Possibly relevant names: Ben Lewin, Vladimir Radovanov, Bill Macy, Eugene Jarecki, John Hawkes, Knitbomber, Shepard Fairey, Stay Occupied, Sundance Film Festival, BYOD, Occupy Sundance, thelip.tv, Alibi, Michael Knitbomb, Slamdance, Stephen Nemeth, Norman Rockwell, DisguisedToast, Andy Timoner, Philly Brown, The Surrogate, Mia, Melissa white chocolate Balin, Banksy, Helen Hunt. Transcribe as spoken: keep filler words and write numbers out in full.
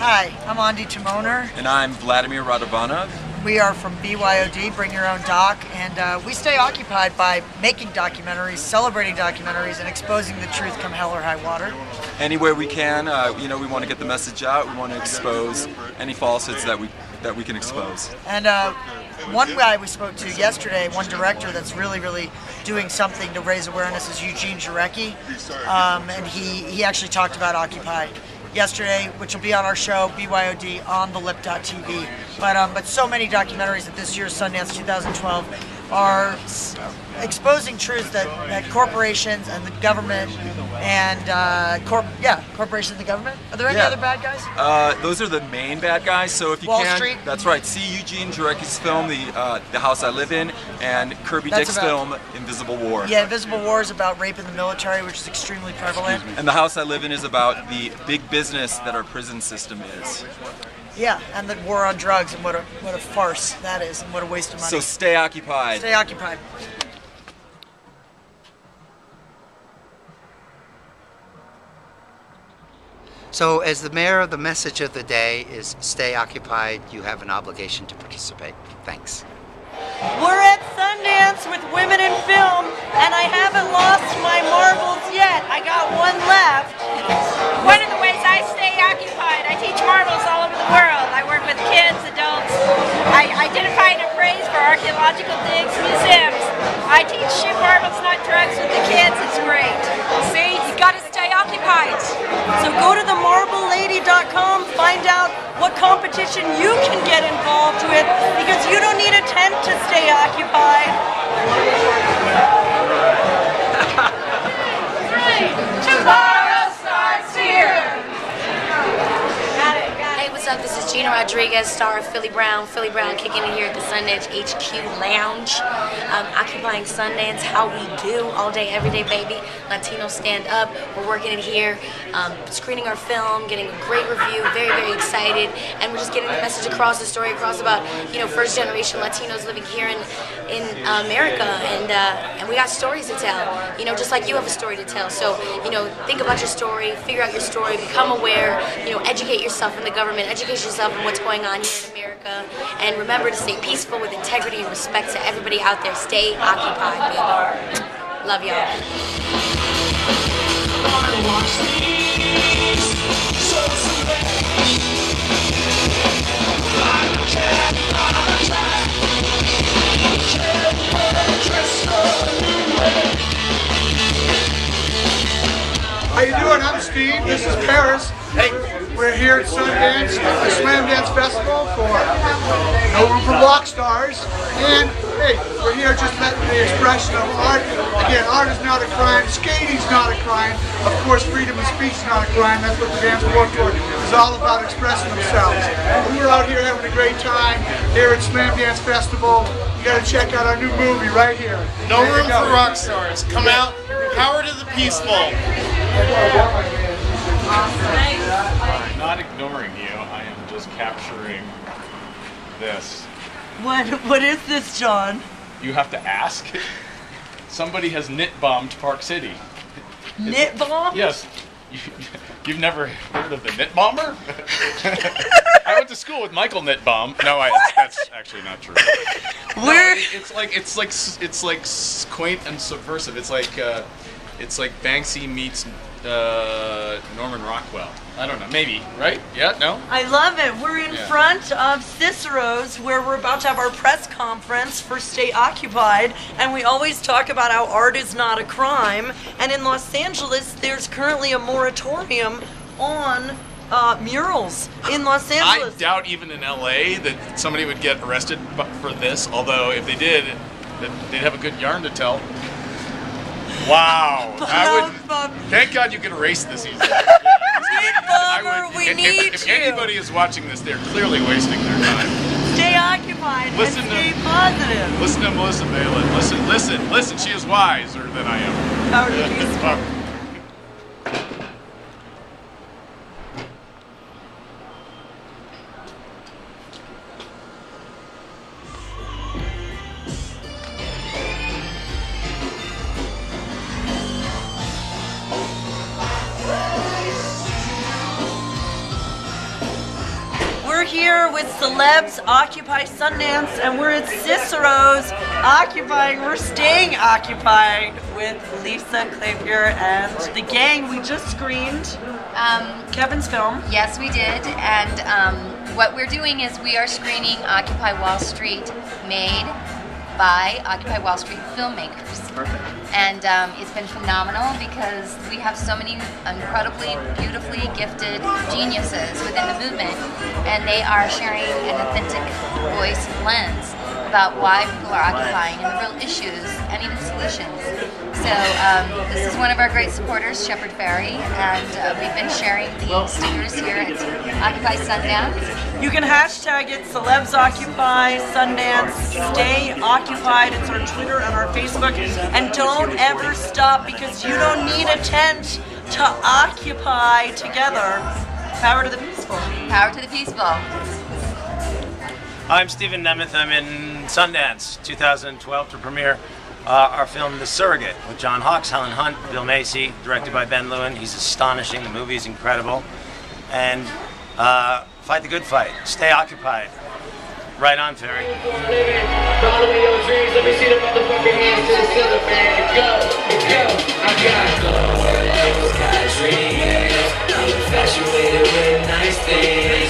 Hi, I'm Andy Timoner. And I'm Vladimir Radovanov. We are from B Y O D, Bring Your Own Doc, and uh, we stay occupied by making documentaries, celebrating documentaries, and exposing the truth come hell or high water. Any way we can, uh, you know, we want to get the message out. We want to expose any falsehoods that we that we can expose. And uh, one guy we spoke to yesterday, one director that's really, really doing something to raise awareness is Eugene Jarecki, um, and he he actually talked about Occupy yesterday, which will be on our show, B Y O D, on the lip dot t v. But, um, but so many documentaries at this year's Sundance two thousand twelve are exposing truths that, that corporations and the government and, uh, corp yeah, corporations and the government. Are there any yeah. other bad guys? Uh, those are the main bad guys. So if you Wall can, Street. That's right. See Eugene Jarecki's film, The uh, The House I Live In, and Kirby that's Dick's about, film, Invisible War. Yeah, Invisible War is about rape in the military, which is extremely prevalent. And The House I Live In is about the big business that our prison system is. Yeah, and the war on drugs, and what a what a farce that is, and what a waste of money. So stay occupied. Stay occupied. So as the mayor, the message of the day is stay occupied. You have an obligation to participate. Thanks. We're at Sundance with Women in Film, and I haven't lost my marbles yet. I got one left. One of the ways I stay occupied, I teach marbles all over the world. I work with kids, adults. I identify and appraise for archaeological digs, museums. I teach shoot marbles, not drugs, with the kids. It's great. See, you got to stay occupied. So go to the marble lady dot com, find out what competition you can get involved with, because you don't need a tent to stay occupied. Three, tomorrow starts here. Got it, got it. Hey, what's up? This is Gina Rodriguez, star of Philly Brown. Philly Brown kicking in here at the Sundance H Q Lounge. Um, occupying Sundance, how we do all day, every day, baby. Latino stand up. We're working in here, um, screening our film, getting a great review. Very, very excited, and we're just getting the message across, the story across about you know first generation Latinos living here in in uh, America, and uh, and we got stories to tell. You know, just like you have a story to tell. So you know, think about your story, figure out your story, become aware. You know, educate yourself in the government, educate yourself in what's going on here in America, and remember to stay peaceful with integrity and respect to everybody out there. Stay occupied, baby. Love y'all. How you doing? I'm Steve. This is Paris. Hey, we're here at Sundance, at the Slam Dance Festival for No Room for Rock Stars, and hey, we're here just letting the expression of art. Again, art is not a crime, skating's not a crime, of course freedom of speech is not a crime, that's what the dance work for. It's all about expressing themselves. And we're out here having a great time here at Slam Dance Festival. You gotta check out our new movie right here. No Room for Rock Stars. Come out, power to the peaceful. I'm not ignoring you, I am just capturing this. What, what is this, John? You have to ask. Somebody has knit-bombed Park City. Knit-bombed? Yes. You, you've never heard of the Knitbomber? I went to school with Michael Knitbomb. No, I, that's actually not true. Where? No, it's like it's like it's like quaint and subversive. It's like uh, it's like Banksy meets uh, Norman Rockwell. I don't know, maybe, right? Yeah, no? I love it. We're in yeah. front of Cicero's, where we're about to have our press conference for Stay Occupied, and we always talk about how art is not a crime, and in Los Angeles, there's currently a moratorium on uh, murals in Los Angeles. I doubt even in L A that somebody would get arrested for this, although if they did, they'd have a good yarn to tell. Wow. I would, thank God you can erase this easily. I would, we need if, if anybody is watching this, they're clearly wasting their time. Stay occupied listen and stay to, positive. Listen to Melissa Balin. Listen, listen, listen. She is wiser than I am. How are you? here with Celebs Occupy Sundance, and we're at Cicero's Occupying. We're staying occupied with Lisa Clapier and the gang. We just screened um, Kevin's film. Yes, we did. And um, what we're doing is we are screening Occupy Wall Street, made by Occupy Wall Street filmmakers. Perfect. And um, it's been phenomenal because we have so many incredibly, beautifully gifted geniuses within the movement, and they are sharing an authentic voice and lens about why people are occupying and the real issues and even solutions. So um, this is one of our great supporters, Shepard Fairey, and uh, we've been sharing the stickers here at Occupy Sundance. You can hashtag it, Celebs Occupy, Sundance, Stay Occupied. It's our Twitter and our Facebook. And don't ever stop, because you don't need a tent to occupy together. Power to the peaceful. Power to the peaceful. I'm Stephen Nemeth. I'm in Sundance twenty twelve to premiere uh, our film The Surrogate with John Hawkes, Helen Hunt, Bill Macy, directed by Ben Lewin. He's astonishing. The movie's incredible. And uh, fight the good fight. Stay occupied. Right on, Ferry. I got